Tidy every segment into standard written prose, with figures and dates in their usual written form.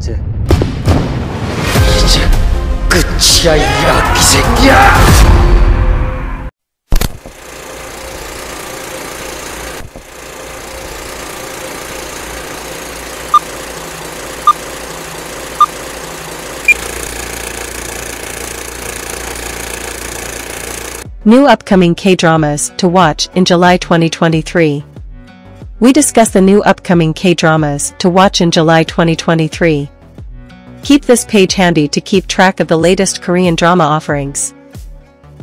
이제 끝이야 이 새끼야! New upcoming K-dramas to watch in July 2023. We discuss the new upcoming K-dramas to watch in July 2023. Keep this page handy to keep track of the latest Korean drama offerings.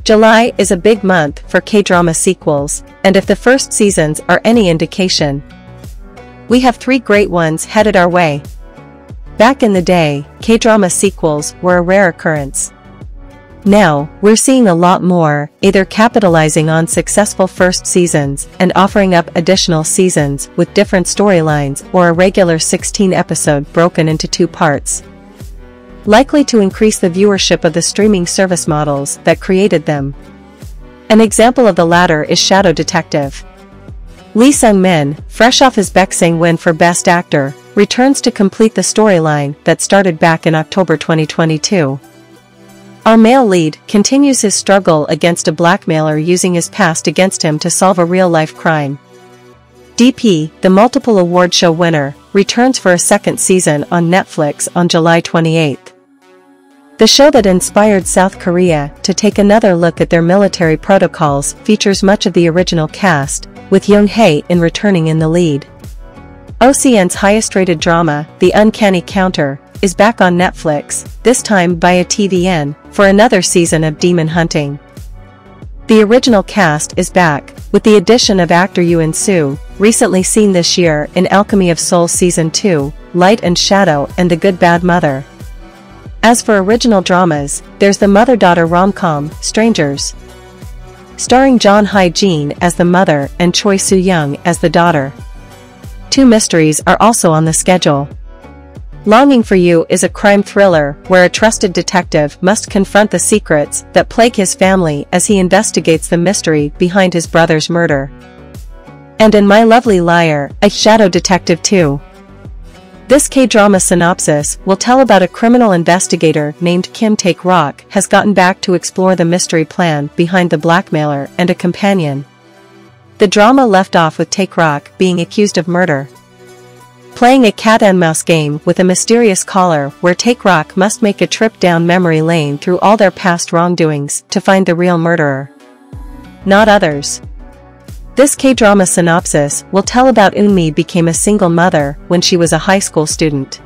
July is a big month for K-drama sequels, and if the first seasons are any indication, we have three great ones headed our way. Back in the day, K-drama sequels were a rare occurrence. Now, we're seeing a lot more, either capitalizing on successful first seasons and offering up additional seasons with different storylines or a regular 16-episode broken into two parts. Likely to increase the viewership of the streaming service models that created them. An example of the latter is Shadow Detective. Lee Sung-min, fresh off his Baeksang win for Best Actor, returns to complete the storyline that started back in October 2022. Our male lead continues his struggle against a blackmailer using his past against him to solve a real-life crime. DP, the multiple award show winner, returns for a second season on Netflix on July 28. The show that inspired South Korea to take another look at their military protocols features much of the original cast, with Jung Hae-in returning in the lead. OCN's highest-rated drama, The Uncanny Counter, is back on Netflix, this time via TVN, for another season of demon hunting. The original cast is back, with the addition of actor Yu In Soo, recently seen this year in Alchemy of Souls Season 2, Light and Shadow and The Good Bad Mother. As for original dramas, there's the mother-daughter rom-com, Strangers, starring John Hyun Jin as the mother and Choi Soo Young as the daughter. Two mysteries are also on the schedule. Longing for You is a crime thriller where a trusted detective must confront the secrets that plague his family as he investigates the mystery behind his brother's murder. And in My Lovely Liar, a Shadow Detective 2. This K-drama synopsis will tell about a criminal investigator named Kim Tae-rok has gotten back to explore the mystery plan behind the blackmailer and a companion. The drama left off with Tae-rok being accused of murder, playing a cat-and-mouse game with a mysterious caller where Tae-rok must make a trip down memory lane through all their past wrongdoings to find the real murderer, not others. This K-drama synopsis will tell about Eunmi became a single mother when she was a high school student.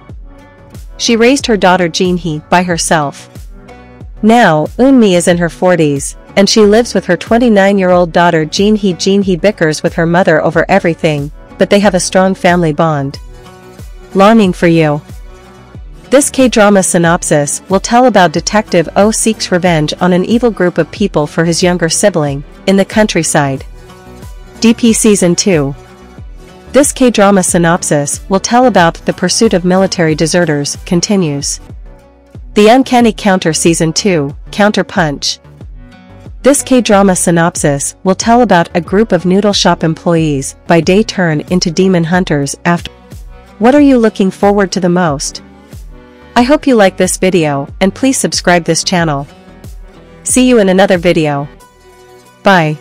She raised her daughter Jin-hee by herself. Now, Eunmi is in her 40s, and she lives with her 29-year-old daughter Jin-hee. Jin-hee bickers with her mother over everything, but they have a strong family bond. Longing for You. This K-drama synopsis will tell about Detective Oh seeks revenge on an evil group of people for his younger sibling, in the countryside. DP Season 2. This K-drama synopsis will tell about the pursuit of military deserters continues. The Uncanny Counter Season 2, Counter Punch. This K-drama synopsis will tell about a group of noodle shop employees by day turn into demon hunters after. What are you looking forward to the most? I hope you like this video, and please subscribe this channel. See you in another video. Bye.